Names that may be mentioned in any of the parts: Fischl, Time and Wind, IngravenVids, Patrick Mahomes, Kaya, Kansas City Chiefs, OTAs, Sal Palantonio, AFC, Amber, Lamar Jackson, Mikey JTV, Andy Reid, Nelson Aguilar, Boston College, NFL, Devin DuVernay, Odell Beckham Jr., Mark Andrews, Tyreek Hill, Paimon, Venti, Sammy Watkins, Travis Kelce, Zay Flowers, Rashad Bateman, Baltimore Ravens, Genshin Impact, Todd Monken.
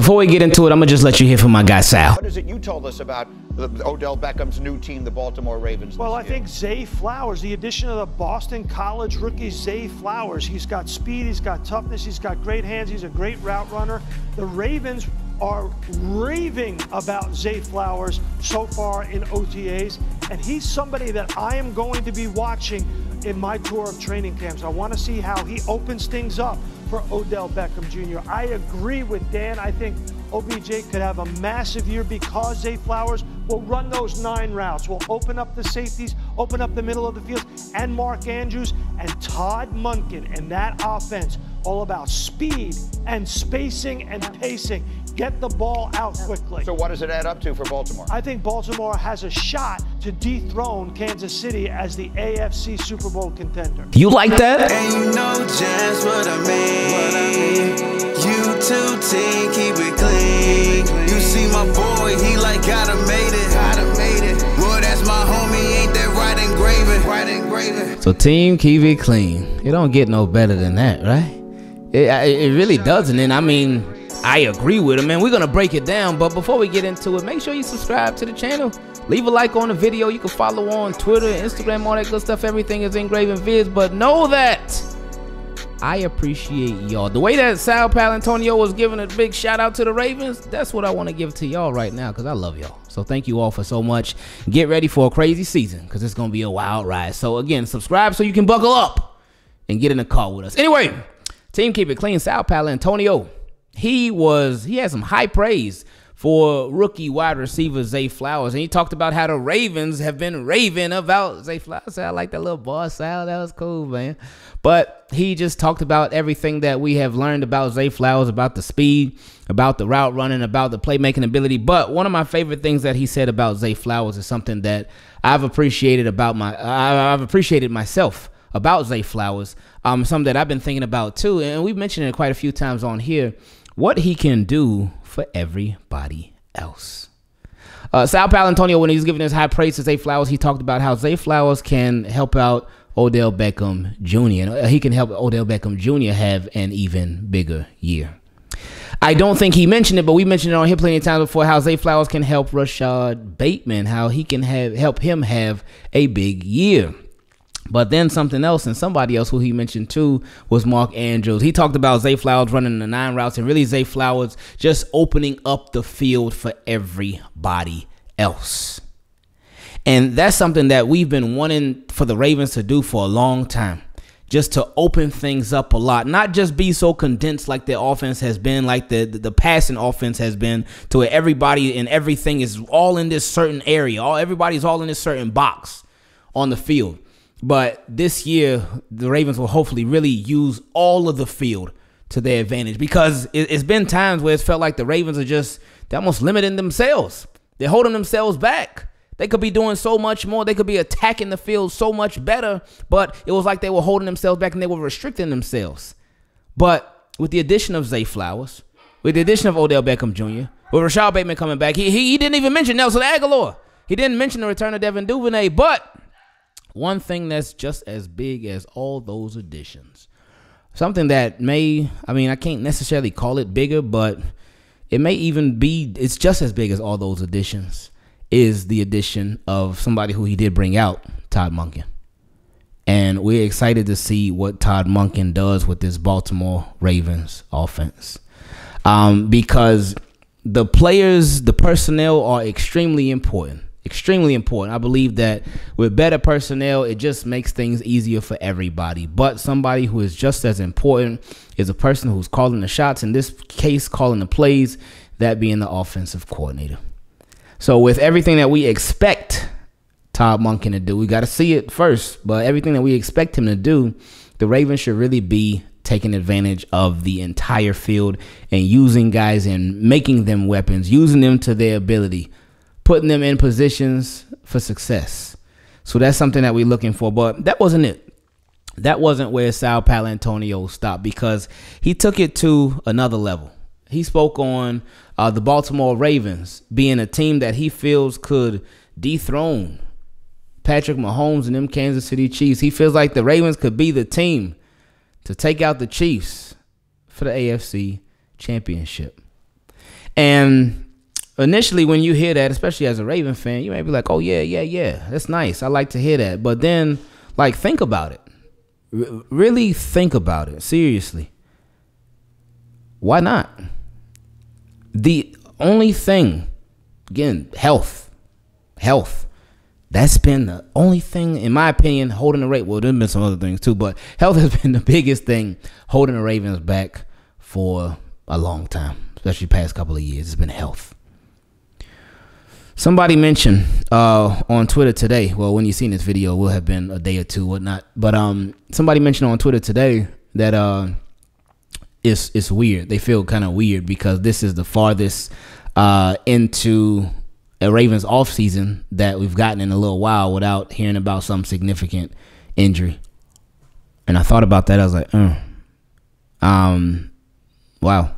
Before we get into it, I'm going to just let you hear from my guy, Sal. What is it you told us about Odell Beckham's new team, the Baltimore Ravens? Well, I think Zay Flowers, the addition of the Boston College rookie Zay Flowers, he's got speed, he's got toughness, he's got great hands, he's a great route runner. The Ravens are raving about Zay Flowers so far in OTAs, and he's somebody that I am going to be watching in my tour of training camps. I want to see how he opens things up for Odell Beckham Jr. I agree with Dan. I think OBJ could have a massive year because Zay Flowers will run those 9 routes, will open up the safeties, open up the middle of the field, and Mark Andrews and Todd Monken and that offense, all about speed and spacing and pacing. Get the ball out quickly. So what does it add up to for Baltimore? I think Baltimore has a shot to dethrone Kansas City as the AFC Super Bowl contender. You like that? Ain't no chance what I mean. You two team, keep it clean. You see my boy, he like gotta made it. Well, that's my homie, ain't that right engraving? So team, keep it clean. It don't get no better than that, right? It really doesn't, and I mean, I agree with him, and we're going to break it down. But before we get into it, make sure you subscribe to the channel. Leave a like on the video. You can follow on Twitter, Instagram, all that good stuff. Everything is IngravenVids. But know that I appreciate y'all. The way that Sal Palantonio was giving a big shout out to the Ravens, that's what I want to give to y'all right now, because I love y'all. So thank you all for so much. Get ready for a crazy season, because it's going to be a wild ride. So again, subscribe so you can buckle up and get in the car with us. Anyway, team keep it clean. Sal Palantonio. He had some high praise for rookie wide receiver Zay Flowers, and he talked about how the Ravens have been raving about Zay Flowers. I like that little boss sound. That was cool, man. But he just talked about everything that we have learned about Zay Flowers, about the speed, about the route running, about the playmaking ability. But one of my favorite things that he said about Zay Flowers is something that I've appreciated about I've appreciated myself about Zay Flowers. Something that I've been thinking about too, and we've mentioned it quite a few times on here. What he can do for everybody else. Sal Palantonio, when he was giving his high praise to Zay Flowers, he talked about how Zay Flowers can help out Odell Beckham Jr. And he can help Odell Beckham Jr. have an even bigger year. I don't think he mentioned it, but we mentioned it on here plenty of times before, how Zay Flowers can help Rashad Bateman, how he can help him have a big year. But then something else, and somebody else who he mentioned too was Mark Andrews. He talked about Zay Flowers running the 9 routes and really Zay Flowers just opening up the field for everybody else. And that's something that we've been wanting for the Ravens to do for a long time, just to open things up a lot, not just be so condensed like their offense has been, like the passing offense has been, to where everybody and everything is all in this certain area. Everybody's all in this certain box on the field. But this year, the Ravens will hopefully really use all of the field to their advantage, because it's been times where it's felt like the Ravens are just, they're almost limiting themselves. They're holding themselves back. They could be doing so much more. They could be attacking the field so much better, but it was like they were holding themselves back and they were restricting themselves. But with the addition of Zay Flowers, with the addition of Odell Beckham Jr., with Rashad Bateman coming back, he didn't even mention Nelson Aguilar. He didn't mention the return of Devin DuVernay, but one thing that's just as big as all those additions, something that may, I mean, I can't necessarily call it bigger, but it may even be, it's just as big as all those additions, is the addition of somebody who he did bring out, Todd Monken. And we're excited to see what Todd Monken does with this Baltimore Ravens offense, because the players, the personnel are extremely important. Extremely important. I believe that with better personnel, it just makes things easier for everybody. But somebody who is just as important is a person who's calling the shots, in this case, calling the plays, that being the offensive coordinator. So with everything that we expect Todd Monken to do, we got to see it first, but everything that we expect him to do, the Ravens should really be taking advantage of the entire field and using guys and making them weapons, using them to their ability, putting them in positions for success. So that's something that we're looking for. But that wasn't it. That wasn't where Sal Palantonio stopped, because he took it to another level. He spoke on the Baltimore Ravens being a team that he feels could dethrone Patrick Mahomes and them Kansas City Chiefs. He feels like the Ravens could be the team to take out the Chiefs for the AFC Championship. And initially when you hear that, especially as a Raven fan, you may be like, oh, yeah, that's nice. I like to hear that. But then, like, think about it. Really think about it. Seriously. Why not? The only thing, again, health. That's been the only thing, in my opinion, holding the Ravens. Well, there's been some other things too, but health has been the biggest thing holding the Ravens back for a long time, especially the past couple of years. It's been health. Somebody mentioned on Twitter today. Well, when you've seen this video, it will have been a day or two, whatnot. But somebody mentioned on Twitter today that it's weird. They feel kind of weird because this is the farthest into a Ravens offseason that we've gotten in a little while without hearing about some significant injury. And I thought about that. I was like, wow.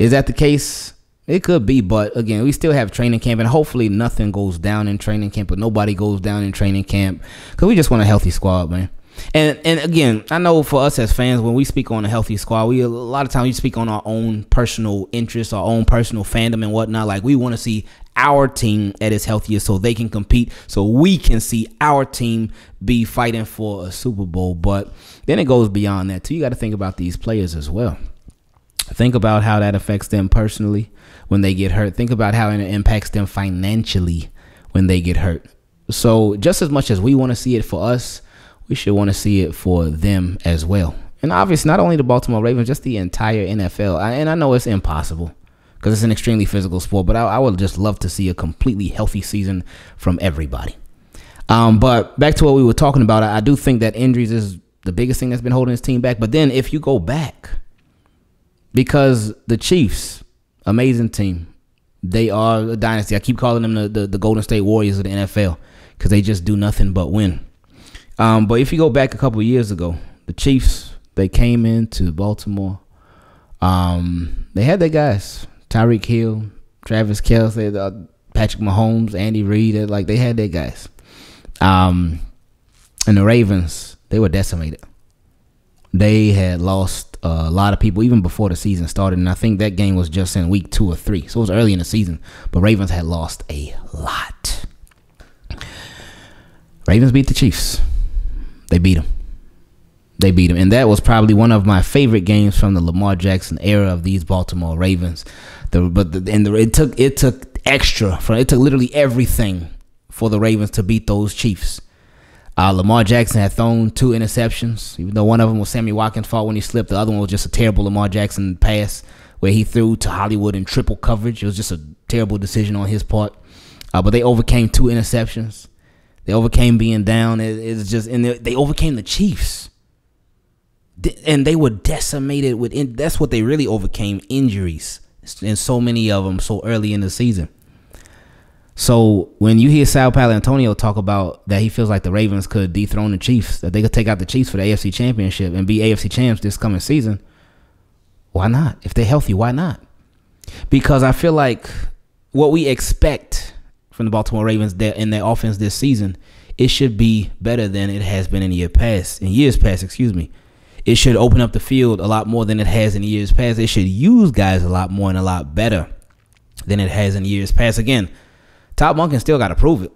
Is that the case? It could be, but again, we still have training camp, and hopefully nothing goes down in training camp, but nobody goes down in training camp because we just want a healthy squad, man. And again, I know for us as fans, when we speak on a healthy squad, a lot of times we speak on our own personal interests, our own personal fandom and whatnot. Like, we want to see our team at its healthiest so they can compete, so we can see our team be fighting for a Super Bowl. But then it goes beyond that too. You got to think about these players as well. Think about how that affects them personally when they get hurt. Think about how it impacts them financially when they get hurt. So just as much as we want to see it for us, we should want to see it for them as well. And obviously, not only the Baltimore Ravens, just the entire NFL. And I know it's impossible because it's an extremely physical sport, but I would just love to see a completely healthy season from everybody. But back to what we were talking about, I do think that injuries is the biggest thing that's been holding this team back. But then if you go back, because the Chiefs, amazing team, they are a dynasty. I keep calling them the Golden State Warriors of the NFL because they just do nothing but win. But if you go back a couple of years ago, the Chiefs, they came into Baltimore. They had their guys, Tyreek Hill, Travis Kelce, Patrick Mahomes, Andy Reid. Like, they had their guys. And the Ravens, they were decimated. They had lost a lot of people even before the season started. And I think that game was just in week 2 or 3. So it was early in the season. But Ravens had lost a lot. Ravens beat the Chiefs. They beat them. And that was probably one of my favorite games from the Lamar Jackson era of these Baltimore Ravens. It took literally everything for the Ravens to beat those Chiefs. Lamar Jackson had thrown 2 interceptions, even though one of them was Sammy Watkins' fault when he slipped. The other one was just a terrible Lamar Jackson pass where he threw to Hollywood in triple coverage. It was just a terrible decision on his part. But they overcame 2 interceptions. They overcame being down. It's just, and they overcame the Chiefs, and they were decimated with. That's what they really overcame: injuries, and so many of them so early in the season. So when you hear Sal Palantonio talk about that, he feels like the Ravens could dethrone the Chiefs, that they could take out the Chiefs for the AFC Championship and be AFC champs this coming season. Why not? If they're healthy, why not? Because I feel like what we expect from the Baltimore Ravens in their offense this season, it should be better than it has been in years past. It should open up the field a lot more than it has in years past. It should use guys a lot more and a lot better than it has in years past. Again, Todd Monken still got to prove it,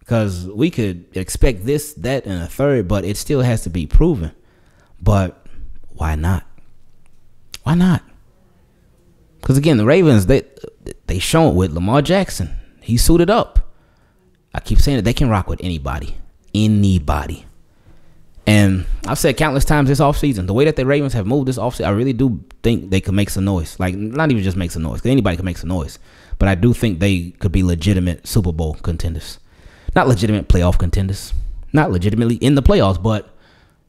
because we could expect this, that, and a third, but it still has to be proven. But why not? Why not? Because again, the Ravens, they shown with Lamar Jackson. He suited up. I keep saying that they can rock with anybody. Anybody. And I've said countless times this offseason, the way that the Ravens have moved this offseason, I really do think they could make some noise. Like, not even just make some noise, because anybody could make some noise. But I do think they could be legitimate Super Bowl contenders. Not legitimate playoff contenders. Not legitimately in the playoffs, but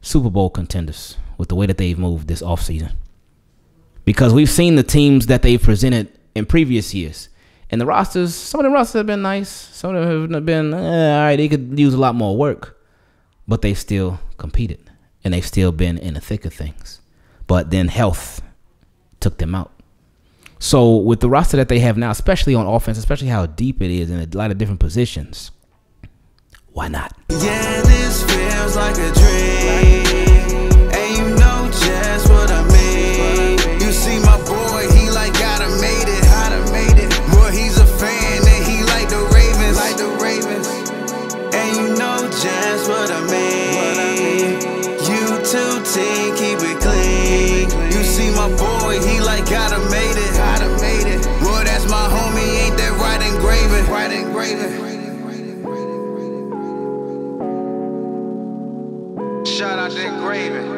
Super Bowl contenders with the way that they've moved this offseason. Because we've seen the teams that they've presented in previous years. And the rosters, some of the rosters have been nice. Some of them have been, all right, they could use a lot more work. But they've still competed. And they've still been in the thick of things. But then health took them out. So with the roster that they have now, especially on offense, especially how deep it is in a lot of different positions, why not? Yeah, this feels like a dream. And you know just what I mean. You see my boy, he like gotta made it hot. Ingraven.